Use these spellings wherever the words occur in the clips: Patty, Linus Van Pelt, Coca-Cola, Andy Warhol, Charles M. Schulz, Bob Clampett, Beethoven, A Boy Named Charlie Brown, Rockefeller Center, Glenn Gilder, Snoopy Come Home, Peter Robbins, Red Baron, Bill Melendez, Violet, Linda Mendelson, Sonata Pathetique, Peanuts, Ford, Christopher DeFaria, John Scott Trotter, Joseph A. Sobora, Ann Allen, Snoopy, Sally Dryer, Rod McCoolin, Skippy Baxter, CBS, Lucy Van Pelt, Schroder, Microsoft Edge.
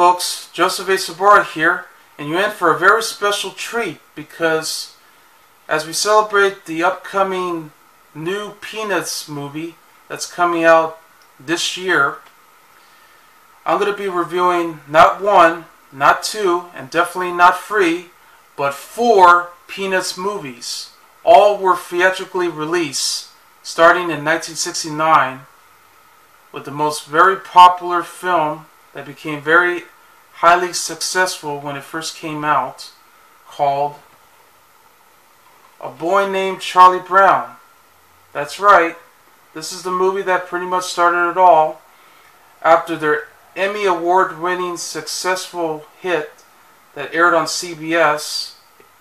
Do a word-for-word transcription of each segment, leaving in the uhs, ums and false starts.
folks, Joseph A. Sobora here, and you're in for a very special treat because as we celebrate the upcoming new Peanuts movie that's coming out this year, I'm going to be reviewing not one, not two, and definitely not three, but four Peanuts movies. All were theatrically released starting in nineteen sixty-nine with the most very popular film that became very highly successful when it first came out, called A Boy Named Charlie Brown. That's right, this is the movie that pretty much started it all. After their Emmy award-winning successful hit that aired on C B S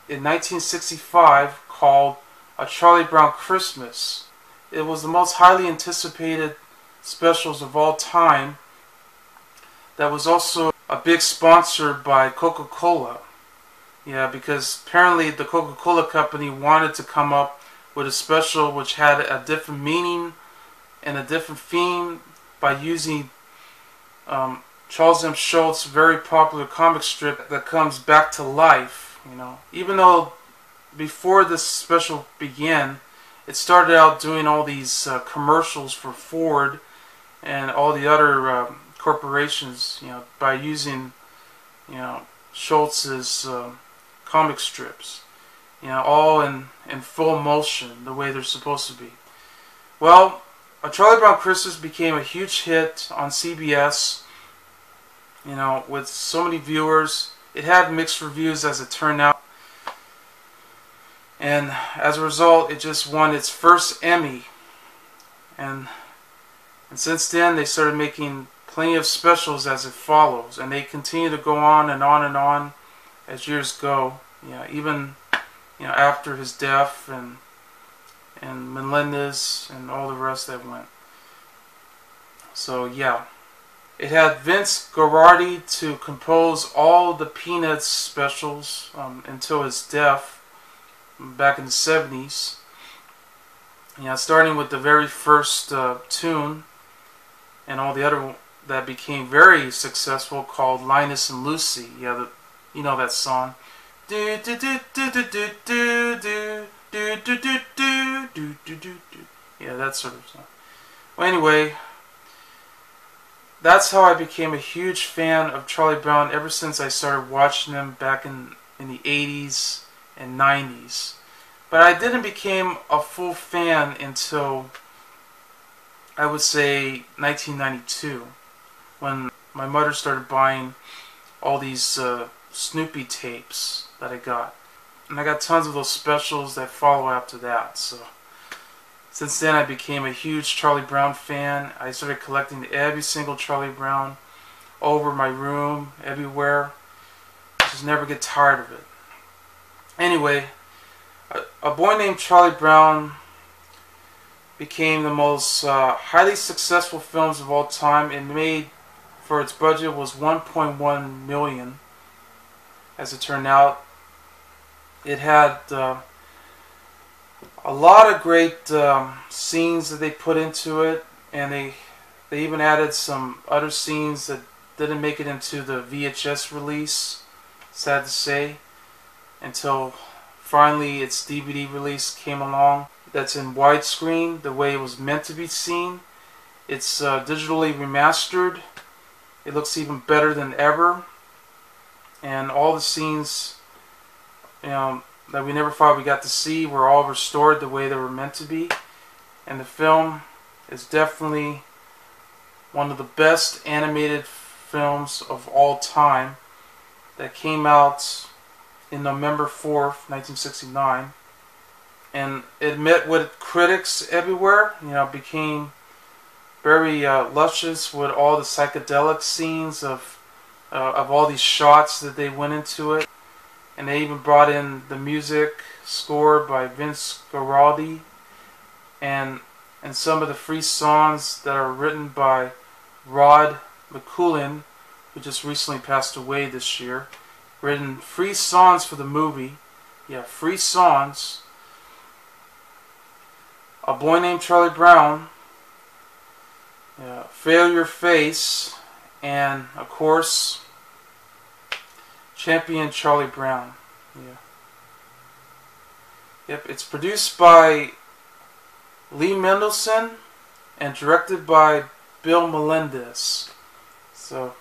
in nineteen sixty-five called A Charlie Brown Christmas. It was the most highly anticipated specials of all time that was also a big sponsor by Coca-Cola. Yeah, because apparently the Coca-Cola company wanted to come up with a special which had a different meaning and a different theme by using um, Charles M. Schulz' very popular comic strip that comes back to life. You know, even though before this special began, it started out doing all these uh, commercials for Ford and all the other uh, corporations, you know, by using, you know, Schulz's uh, comic strips, you know, all in, in full motion, the way they're supposed to be. Well, A Charlie Brown Christmas became a huge hit on C B S, you know, with so many viewers. It had mixed reviews as it turned out. And as a result, it just won its first Emmy. And, and since then, they started making plenty of specials as it follows, and they continue to go on and on and on as years go. You know, even, you know, after his death and and Melendez and all the rest that went. So yeah, it had Vince Guaraldi to compose all the Peanuts specials um, until his death back in the seventies. You know, starting with the very first uh, tune and all the other that became very successful, called Linus and Lucy. Yeah, the, you know that song. Do do do do do do do do do do do do do do. Yeah, that sort of song. Well, anyway, that's how I became a huge fan of Charlie Brown ever since I started watching him back in in the eighties and nineties. But I didn't became a full fan until, I would say, nineteen ninety-two, when my mother started buying all these uh, Snoopy tapes that I got. And I got tons of those specials that follow after that. So since then I became a huge Charlie Brown fan. I started collecting every single Charlie Brown over my room, everywhere. I just never get tired of it. Anyway, A Boy Named Charlie Brown became the most uh, highly successful films of all time. It made, for its budget, was one point one million dollars. As it turned out, it had uh, a lot of great um, scenes that they put into it, and they they even added some other scenes that didn't make it into the V H S release, sad to say, until finally its D V D release came along. That's in widescreen, the way it was meant to be seen. It's uh, digitally remastered. It looks even better than ever. And all the scenes, you know, that we never thought we got to see were all restored the way they were meant to be. And the film is definitely one of the best animated films of all time that came out in November fourth, nineteen sixty-nine. And it met with critics everywhere. You know, became very uh, luscious with all the psychedelic scenes of uh, of all these shots that they went into it, and they even brought in the music score by Vince Guaraldi, and and some of the free songs that are written by Rod McCoolin, who just recently passed away this year. Written free songs for the movie. Yeah, free songs. A Boy Named Charlie Brown, yeah, Failure Face, and of course Champion Charlie Brown. Yeah. Yep, it's produced by Lee Mendelson and directed by Bill Melendez. So,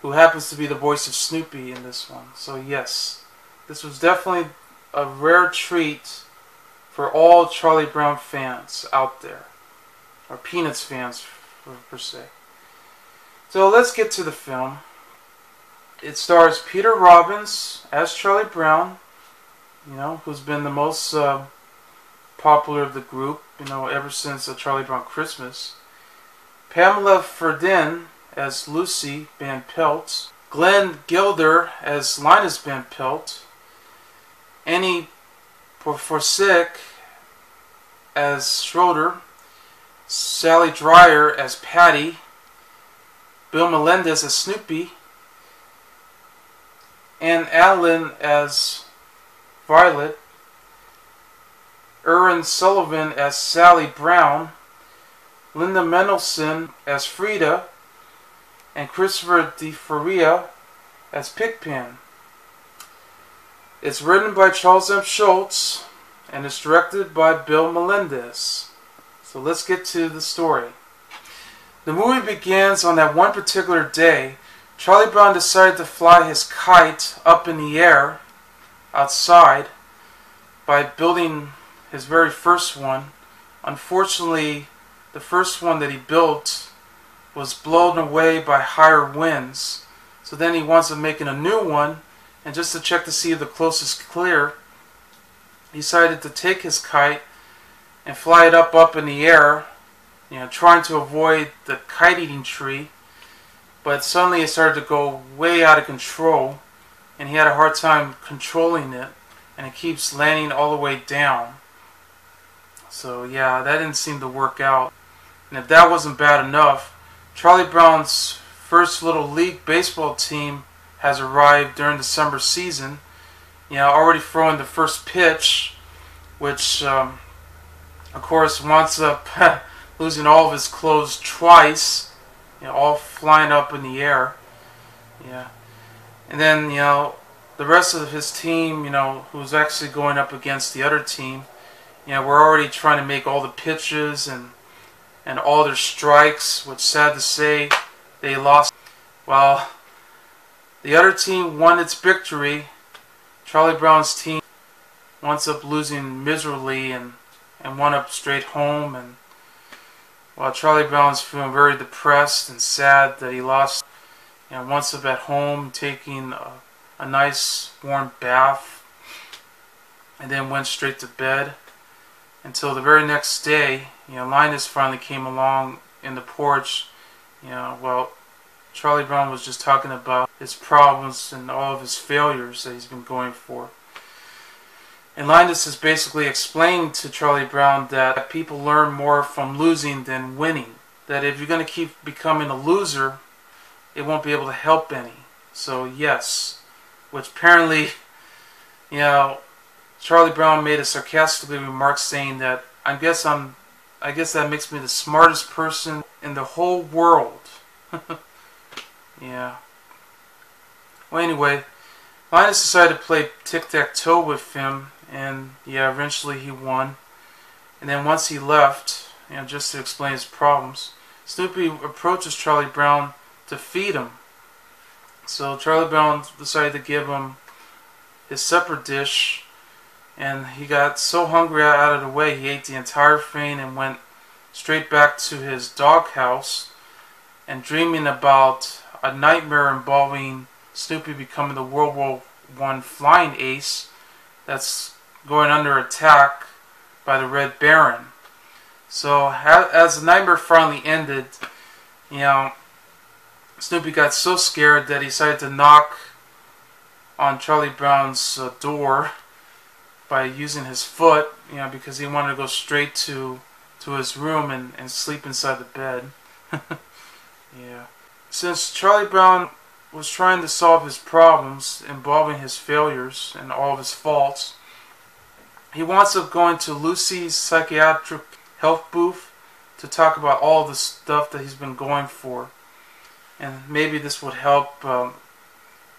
who happens to be the voice of Snoopy in this one. So yes, this was definitely a rare treat for all Charlie Brown fans out there. Or Peanuts fans, per se. So let's get to the film. It stars Peter Robbins as Charlie Brown, you know, who's been the most uh, popular of the group, you know, ever since A Charlie Brown Christmas. Pamela Ferdin as Lucy Van Pelt. Glenn Gilder as Linus Van Pelt. Annie Pforsich as Schroeder. Sally Dryer as Patty. Bill Melendez as Snoopy. Ann Allen as Violet. Erin Sullivan as Sally Brown. Linda Mendelson as Frida. And Christopher DeFaria as Pigpen. It's written by Charles M. Schulz and it's directed by Bill Melendez. So let's get to the story. The movie begins on that one particular day. Charlie Brown decided to fly his kite up in the air outside by building his very first one. Unfortunately, the first one that he built was blown away by higher winds. So then he wants to make a new one, and just to check to see if the coast is clear, he decided to take his kite and fly it up up in the air, you know, trying to avoid the kite-eating tree. But suddenly it started to go way out of control, and he had a hard time controlling it, and it keeps landing all the way down. So yeah, that didn't seem to work out. And if that wasn't bad enough, Charlie Brown's first Little League baseball team has arrived during the summer season. You know, already throwing the first pitch, which, um, of course, winds up losing all of his clothes twice. You know, all flying up in the air. Yeah, and then you know the rest of his team, you know, who's actually going up against the other team. You know, we're already trying to make all the pitches and. and all their strikes, which sad to say, they lost. While the other team won its victory, Charlie Brown's team winds up losing miserably and, and wound up straight home. And while Charlie Brown's feeling very depressed and sad that he lost, and winds up at home taking a, a nice warm bath, and then went straight to bed. Until the very next day, you know, Linus finally came along in the porch. You know, well, Charlie Brown was just talking about his problems and all of his failures that he's been going for. And Linus has basically explained to Charlie Brown that people learn more from losing than winning. That if you're going to keep becoming a loser, it won't be able to help any. So, yes, which apparently, you know, Charlie Brown made a sarcastic remark saying that I guess I'm, I guess that makes me the smartest person in the whole world. Yeah. Well, anyway, Linus decided to play tic-tac-toe with him, and yeah, eventually he won. And then once he left, you know, just to explain his problems, Snoopy approaches Charlie Brown to feed him. So Charlie Brown decided to give him his supper dish. And he got so hungry out of the way, he ate the entire thing and went straight back to his doghouse and dreaming about a nightmare involving Snoopy becoming the World War One flying ace that's going under attack by the Red Baron. So as the nightmare finally ended, you know, Snoopy got so scared that he decided to knock on Charlie Brown's uh, door by using his foot, you know, because he wanted to go straight to to his room and, and sleep inside the bed. Yeah. Since Charlie Brown was trying to solve his problems involving his failures and all of his faults, he winds up going to Lucy's psychiatric health booth to talk about all the stuff that he's been going for. And maybe this would help, um,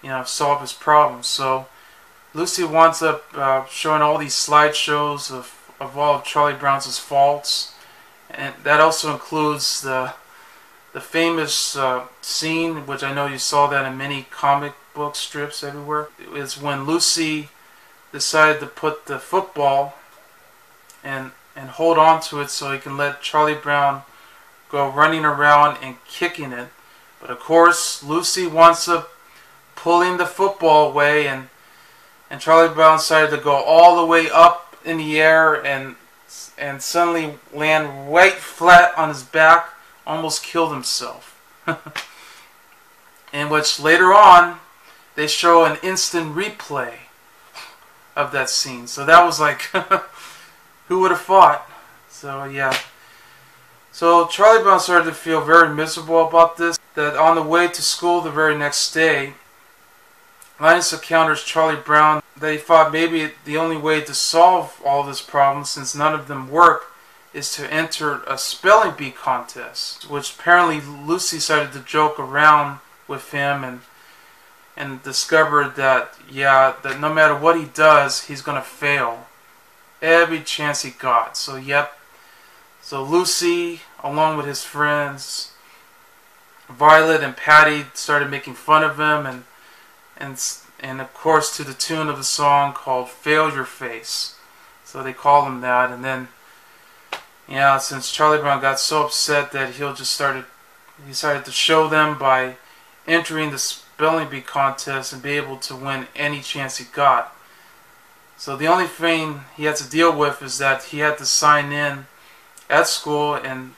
you know, solve his problems. So Lucy winds up uh, showing all these slideshows of, of all of Charlie Brown's faults, and that also includes the the famous uh, scene, which I know you saw that in many comic book strips everywhere, is when Lucy decided to put the football and and hold on to it so he can let Charlie Brown go running around and kicking it. But of course, Lucy winds up pulling the football away, and and Charlie Brown decided to go all the way up in the air and and suddenly land right flat on his back, almost killed himself. In which later on, they show an instant replay of that scene. So that was like, who would have thought? So yeah. So Charlie Brown started to feel very miserable about this. That on the way to school the very next day, Linus encounters Charlie Brown. They thought maybe the only way to solve all this problem, since none of them work, is to enter a spelling bee contest, which apparently Lucy started to joke around with him and and discovered that, yeah, that no matter what he does, he's going to fail every chance he got. So, yep. So Lucy, along with his friends, Violet and Patty, started making fun of him, and and and of course to the tune of a song called "Fail Your Face," so they called him that. And then, yeah, since Charlie Brown got so upset that he'll just started, he started to show them by entering the spelling bee contest and be able to win any chance he got. So the only thing he had to deal with is that he had to sign in at school and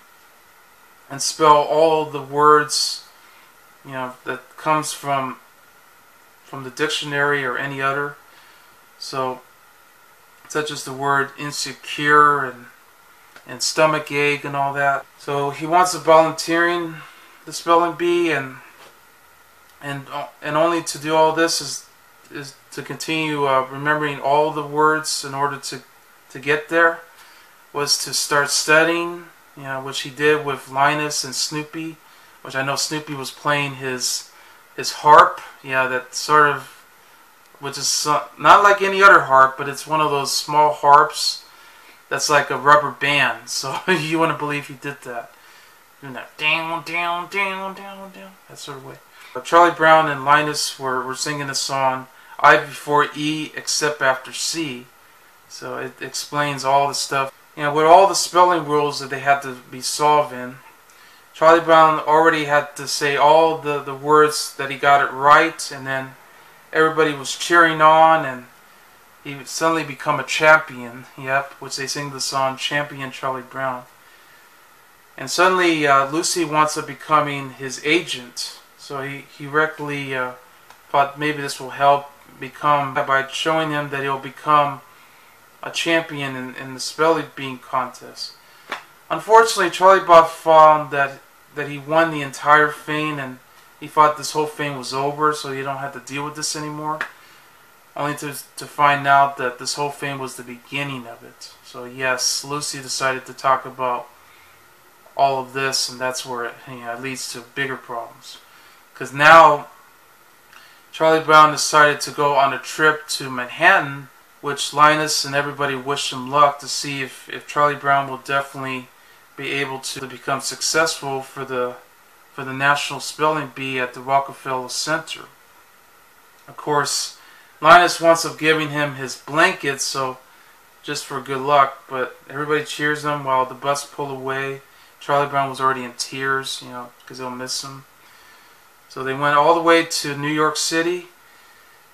and spell all the words, you know, that comes from from the dictionary or any other, so such as the word insecure and and stomach ache and all that. So he wants to volunteering the spelling bee, and and and only to do all this is is to continue uh, remembering all the words in order to to get there, was to start studying, you know, which he did with Linus and Snoopy, which I know Snoopy was playing his his harp, yeah, that sort of, which is not like any other harp, but it's one of those small harps that's like a rubber band, so you wouldn't believe he did that. Doing that down, down, down, down, down, that sort of way. But Charlie Brown and Linus were, were singing the song, I before E except after C, so it explains all the stuff. You know, with all the spelling rules that they had to be solving, Charlie Brown already had to say all the, the words that he got it right, and then everybody was cheering on, and he would suddenly become a champion, yep, which they sing the song, Champion Charlie Brown. And suddenly uh, Lucy winds up becoming his agent, so he, he directly uh, thought maybe this will help become, by showing him that he'll become a champion in, in the spelling bee contest. Unfortunately, Charlie Brown found that, that he won the entire thing, and he thought this whole thing was over, so he don't have to deal with this anymore. Only to, to find out that this whole thing was the beginning of it. So yes, Lucy decided to talk about all of this, and that's where it, you know, leads to bigger problems. Because now, Charlie Brown decided to go on a trip to Manhattan, which Linus and everybody wished him luck to see if, if Charlie Brown will definitely be able to become successful for the for the National Spelling Bee at the Rockefeller Center. Of course, Linus wants of giving him his blanket, so just for good luck, but everybody cheers him while the bus pull away. Charlie Brown was already in tears, you know, because they'll miss him. So they went all the way to New York City,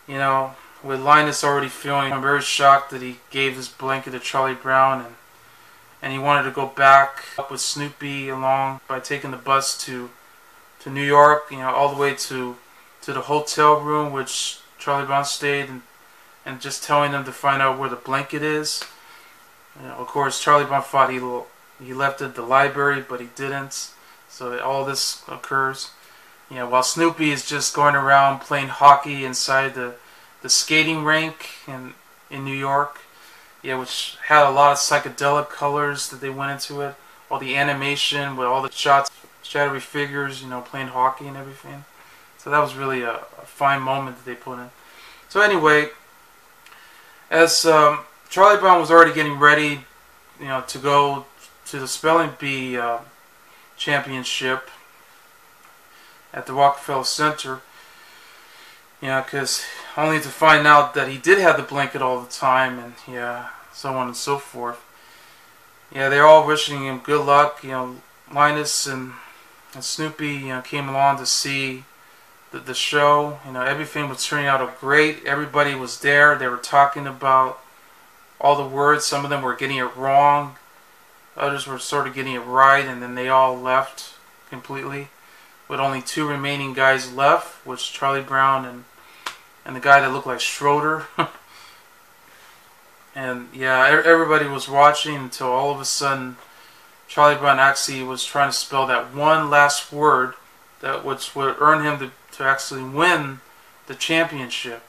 you know, with Linus already feeling I'm very shocked that he gave his blanket to Charlie Brown, and and he wanted to go back up with Snoopy along by taking the bus to to New York, you know, all the way to to the hotel room which Charlie Brown stayed, and and just telling them to find out where the blanket is. You know, of course, Charlie Brown thought he he left it at the library, but he didn't. So all this occurs, you know, while Snoopy is just going around playing hockey inside the the skating rink in, in New York, yeah, which had a lot of psychedelic colors that they went into it, all the animation with all the shots, shadowy figures, you know, playing hockey and everything. So that was really a, a fine moment that they put in. So anyway, as um, Charlie Brown was already getting ready, you know, to go to the spelling bee uh, championship at the Rockefeller Center, you know, because only to find out that he did have the blanket all the time, and yeah, so on and so forth. Yeah, they're all wishing him good luck. You know, Linus and, and Snoopy, you know, came along to see the, the show. You know, everything was turning out great. Everybody was there. They were talking about all the words. Some of them were getting it wrong. Others were sort of getting it right, and then they all left completely, with only two remaining guys left, which Charlie Brown and and the guy that looked like Schroeder. And yeah, everybody was watching until all of a sudden Charlie Brown actually was trying to spell that one last word that which would earn him to, to actually win the championship,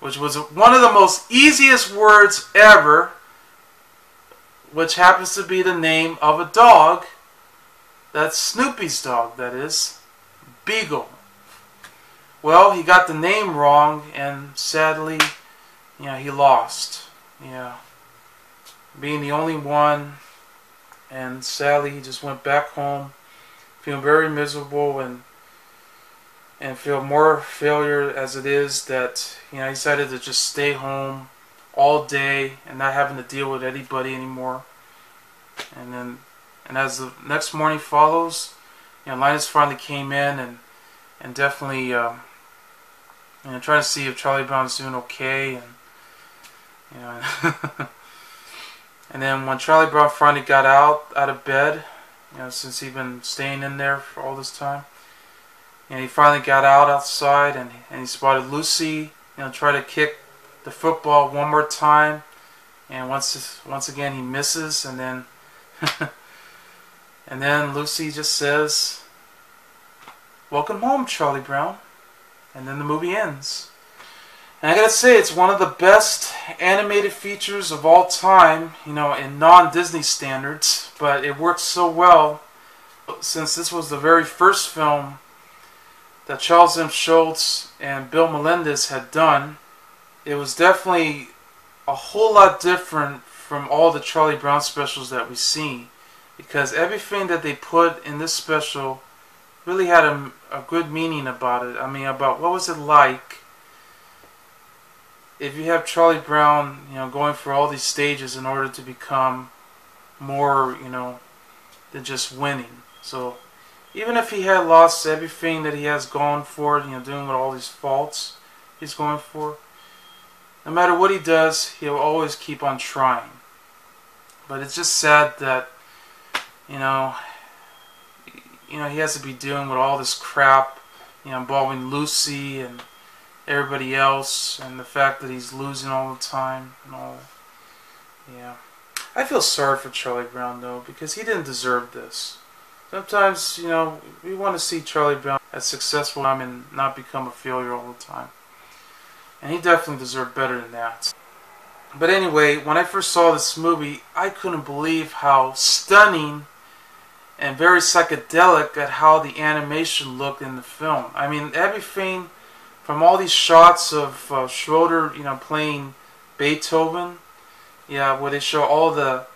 which was one of the most easiest words ever, which happens to be the name of a dog. That's Snoopy's dog, that is, Beagle. Well, he got the name wrong, and sadly, you know, he lost. Yeah, being the only one, and sadly he just went back home feeling very miserable, and and feel more failure as it is that, you know, he decided to just stay home all day and not having to deal with anybody anymore. And then, and as the next morning follows, you know, Linus finally came in and and definitely um, you know, trying to see if Charlie Brown's doing okay, and you know, and then when Charlie Brown finally got out out of bed, you know, since he'd been staying in there for all this time, and he finally got out outside, and and he spotted Lucy, you know, try to kick the football one more time, and once once again he misses, and then and then Lucy just says, "Welcome home, Charlie Brown," and then the movie ends. And I gotta say, it's one of the best animated features of all time, you know, in non-Disney standards, but it works so well since this was the very first film that Charles M. Schulz and Bill Melendez had done. It was definitely a whole lot different from all the Charlie Brown specials that we see, because everything that they put in this special really had a, a good meaning about it. I mean, about what was it like if you have Charlie Brown, you know, going through all these stages in order to become more, you know, than just winning. So even if he had lost everything that he has gone for, you know, dealing with all these faults he's going for, no matter what he does, he'll always keep on trying. But it's just sad that, you know, you know, he has to be dealing with all this crap, you know, involving Lucy and everybody else, and the fact that he's losing all the time and all. Yeah, I feel sorry for Charlie Brown though, because he didn't deserve this. Sometimes, you know, we want to see Charlie Brown as successful and not become a failure all the time, and he definitely deserved better than that. But anyway, when I first saw this movie, I couldn't believe how stunning and very psychedelic at how the animation looked in the film. I mean, everything from all these shots of uh, Schroeder, you know, playing Beethoven, yeah, where they show all the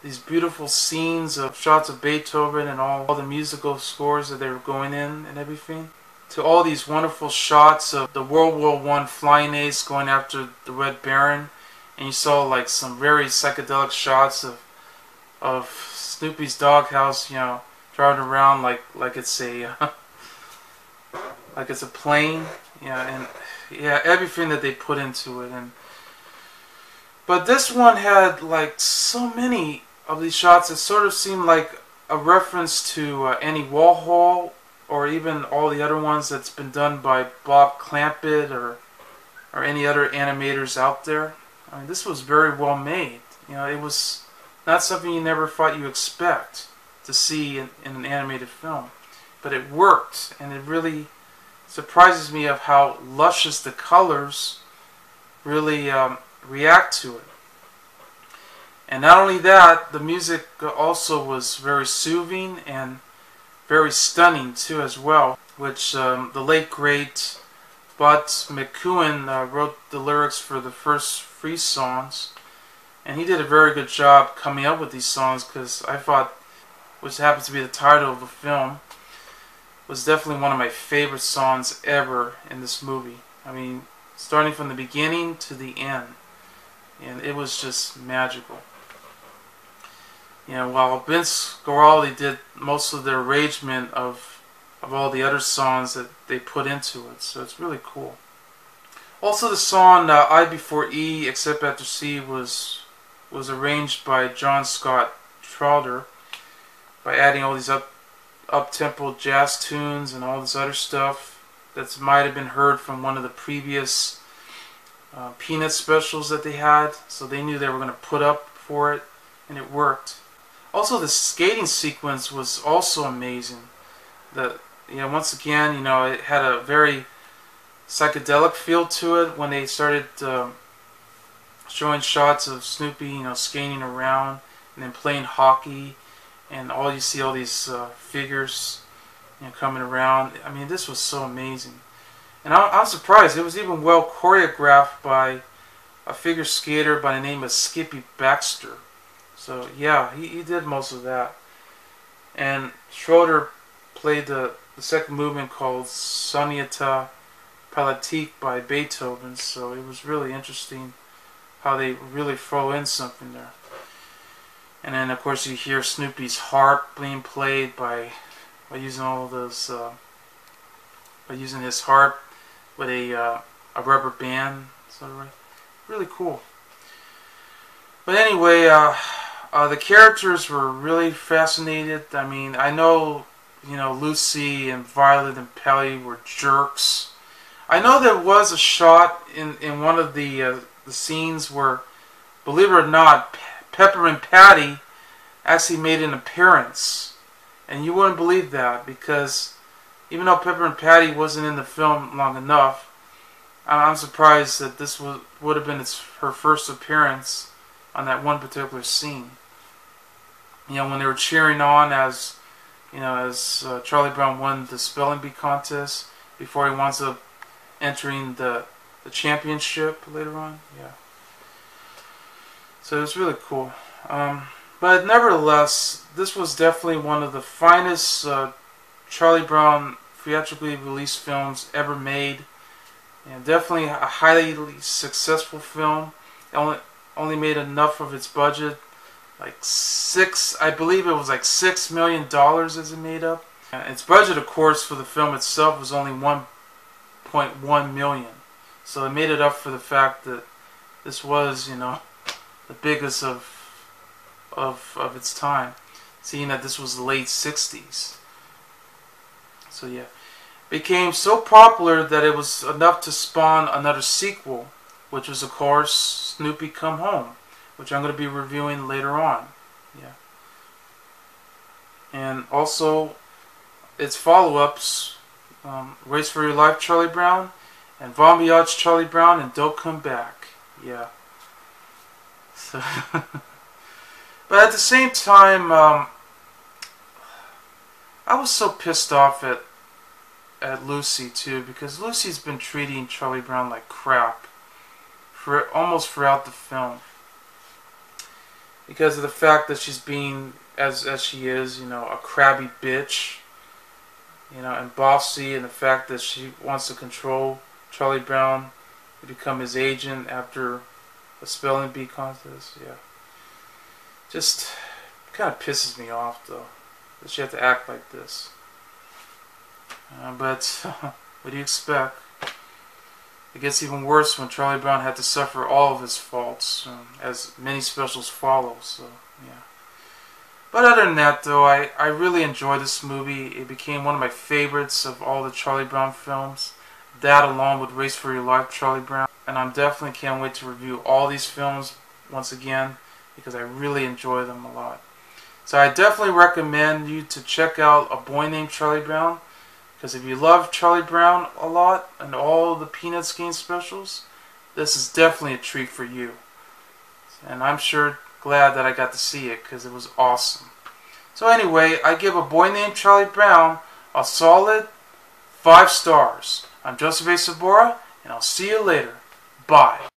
these beautiful scenes of shots of Beethoven and all, all the musical scores that they were going in and everything, to all these wonderful shots of the World War One flying ace going after the Red Baron, and you saw like some very psychedelic shots of of Snoopy's doghouse, you know, driving around like like it's a like it's a plane. Yeah, and yeah, everything that they put into it. And but this one had like so many of these shots that sort of seemed like a reference to uh, Andy Warhol, or even all the other ones that's been done by Bob Clampett or or any other animators out there. I mean, this was very well made. You know, it was not something you never thought you expect to see in, in an animated film, but it worked, and it really surprises me of how luscious the colors really um, react to it. And not only that, the music also was very soothing and very stunning too as well, which um, the late great Bob McCoolin uh, wrote the lyrics for the first three songs, and he did a very good job coming up with these songs, because I thought, which happens to be the title of the film, was definitely one of my favorite songs ever in this movie. I mean, starting from the beginning to the end, and it was just magical. You know, while Vince Guaraldi did most of the arrangement of, of all the other songs that they put into it, so it's really cool. Also, the song uh, I Before E, Except After C was, was arranged by John Scott Trotter, by adding all these up, up-tempo jazz tunes and all this other stuff that might have been heard from one of the previous uh, Peanuts specials that they had, so they knew they were going to put up for it, and it worked. Also, the skating sequence was also amazing. The, you know, once again, you know, it had a very psychedelic feel to it when they started um, showing shots of Snoopy, you know, skating around and then playing hockey, and all you see all these uh, figures, you know, coming around. I mean, this was so amazing. And I, I'm surprised. It was even well choreographed by a figure skater by the name of Skippy Baxter. So, yeah, he, he did most of that. And Schroeder played the, the second movement called Sonata Pathetique by Beethoven. So it was really interesting how they really throw in something there. And then, of course, you hear Snoopy's harp being played by... by using all of those, uh, by using his harp with a uh, a rubber band, sort of, right? Really cool. But anyway, uh, uh, the characters were really fascinated. I mean, I know, you know, Lucy and Violet and Pelly were jerks. I know there was a shot in in one of the uh, the scenes where, believe it or not, Pe Pepper and Patty actually made an appearance. And you wouldn't believe that, because even though Pepper and Patty wasn't in the film long enough, I'm surprised that this was, would have been its, her first appearance on that one particular scene. You know, when they were cheering on as, you know, as uh, Charlie Brown won the spelling bee contest before he winds up entering the the championship later on. Yeah. So it was really cool. Um, But nevertheless, this was definitely one of the finest uh, Charlie Brown theatrically released films ever made, and definitely a highly successful film. It only only made enough of its budget, like six, I believe it was like six million dollars as it made up. Uh, its budget, of course, for the film itself was only one point one million dollars, so it made it up for the fact that this was, you know, the biggest of. Of, of its time, seeing that this was the late sixties. So yeah, it became so popular that it was enough to spawn another sequel, which was, of course, Snoopy Come Home, which I'm going to be reviewing later on. Yeah. And also its follow-ups, um, Race for Your Life, Charlie Brown, and Bon Voyage, Charlie Brown, and Don't Come Back. Yeah. So... But at the same time, um, I was so pissed off at at Lucy too, because Lucy's been treating Charlie Brown like crap for almost throughout the film, because of the fact that she's being, as as she is, you know, a crabby bitch, you know, and bossy, and the fact that she wants to control Charlie Brown to become his agent after a spelling bee contest. Yeah. Just kind of pisses me off, though, that you have to act like this. Uh, but what do you expect? It gets even worse when Charlie Brown had to suffer all of his faults, um, as many specials follow. So yeah. But other than that, though, I, I really enjoyed this movie. It became one of my favorites of all the Charlie Brown films. That, along with Race for Your Life, Charlie Brown. And I definitely can't wait to review all these films once again, because I really enjoy them a lot. So I definitely recommend you to check out A Boy Named Charlie Brown, because if you love Charlie Brown a lot and all the Peanuts game specials, this is definitely a treat for you. And I'm sure glad that I got to see it, because it was awesome. So anyway, I give A Boy Named Charlie Brown a solid five stars. I'm Joseph A. Sobora, and I'll see you later. Bye.